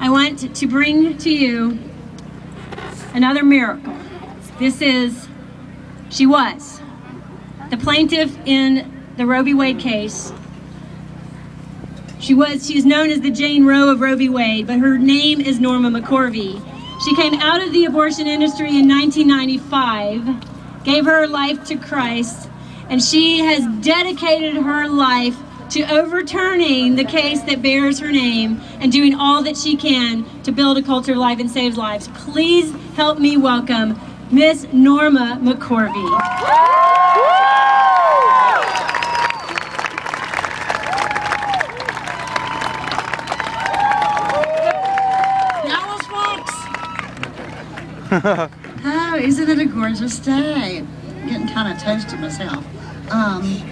I want to bring to you another miracle. This is, she was, the plaintiff in the Roe v. Wade case. She is known as the Jane Roe of Roe v. Wade, but her name is Norma McCorvey. She came out of the abortion industry in 1995, gave her life to Christ, and she has dedicated her life to overturning the case that bears her name and doing all that she can to build a culture of life and save lives. Please help me welcome Miss Norma McCorvey. Oh, isn't it a gorgeous day? I'm getting kind of toasted myself.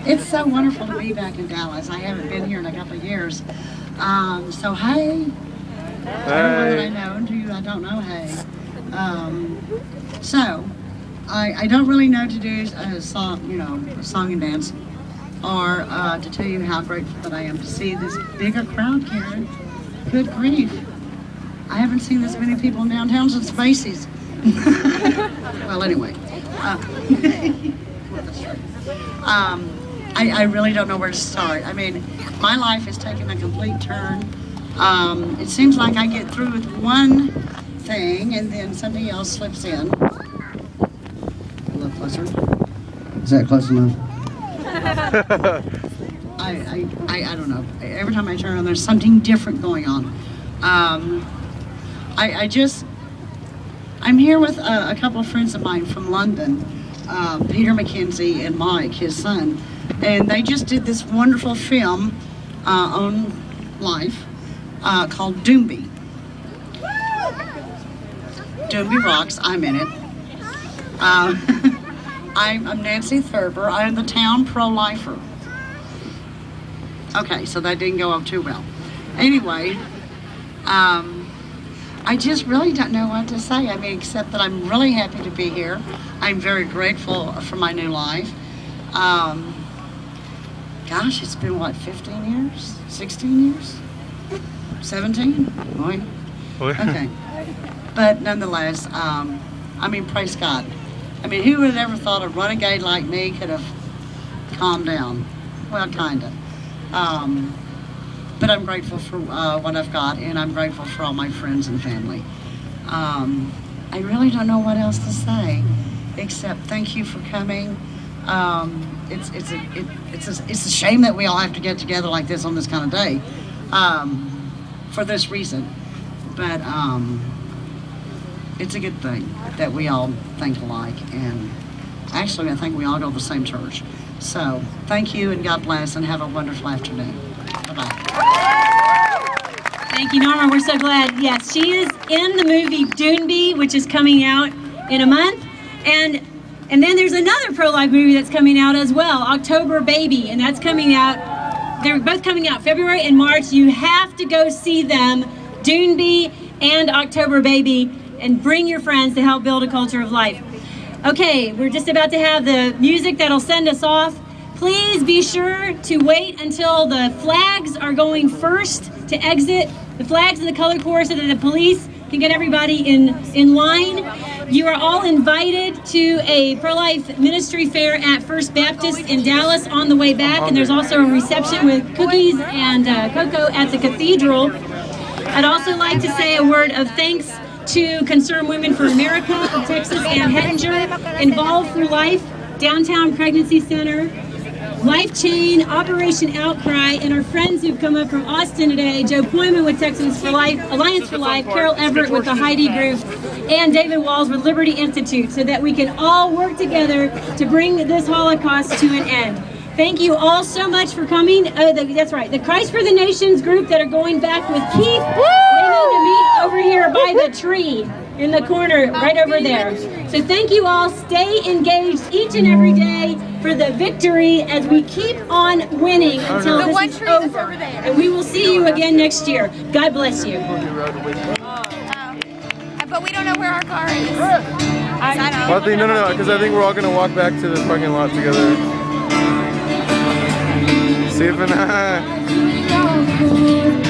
It's so wonderful to be back in Dallas. I haven't been here in a couple of years. So, hey. Everyone that I know, do you? I don't know, hey. So, I don't really know to do a song, you know, song and dance, or to tell you how grateful that I am to see this bigger crowd, Karen. Good grief. I haven't seen this many people in downtown since Macy's. Well, anyway, I really don't know where to start. I mean, my life has taken a complete turn. It seems like I get through with one thing and then something else slips in. A little closer. Is that close enough? I don't know. Every time I turn on, there's something different going on. I'm here with a couple of friends of mine from London, Peter McKenzie and Mike, his son, and they just did this wonderful film on life called Doonby. Doonby rocks. I'm in it. I'm Nancy Thurber. I am the town pro-lifer. Okay, so that didn't go off too well. Anyway, I just really don't know what to say. I mean, except that I'm really happy to be here. I'm very grateful for my new life. Gosh, it's been, what, 15 years? 16 years? 17? Boy. Okay. But nonetheless, I mean, praise God. I mean, who would have ever thought a renegade like me could have calmed down? Well, kind of. But I'm grateful for what I've got, and I'm grateful for all my friends and family. I really don't know what else to say, except thank you for coming. It's a shame that we all have to get together like this on this kind of day, for this reason. But it's a good thing that we all think alike, and actually I think we all go to the same church. So thank you, and God bless, and have a wonderful afternoon. Thank you, Norma. We're so glad. Yes, she is in the movie Doonby, which is coming out in a month. And then there's another pro-life movie that's coming out as well, October Baby, and that's coming out. They're both coming out February and March. You have to go see them, Doonby and October Baby, and bring your friends to help build a culture of life. Okay, we're just about to have the music that'll send us off. Please be sure to wait until the flags are going first to exit. The flags and the color corps so that the police can get everybody in line. You are all invited to a pro-life ministry fair at First Baptist in Dallas on the way back. And there's also a reception with cookies and cocoa at the cathedral. I'd also like to say a word of thanks to Concerned Women for America of Texas and Hettinger, Involved for Life, Downtown Pregnancy Center, Life Chain, Operation Outcry, and our friends who've come up from Austin today, Joe Poyman with Texans for Life, Alliance for Life, Carol Everett with the Heidi Group, and David Walls with Liberty Institute, so that we can all work together to bring this Holocaust to an end. Thank you all so much for coming. Oh, that's right, the Christ for the Nations group that are going back with Keith. They need to meet over here by the tree in the corner, right over there. So thank you all. Stay engaged each and every day for the victory as we keep on winning until this is over. And we will see you again next year. God bless you. But we don't know where our car is. No, because I think we're all going to walk back to the parking lot together. See if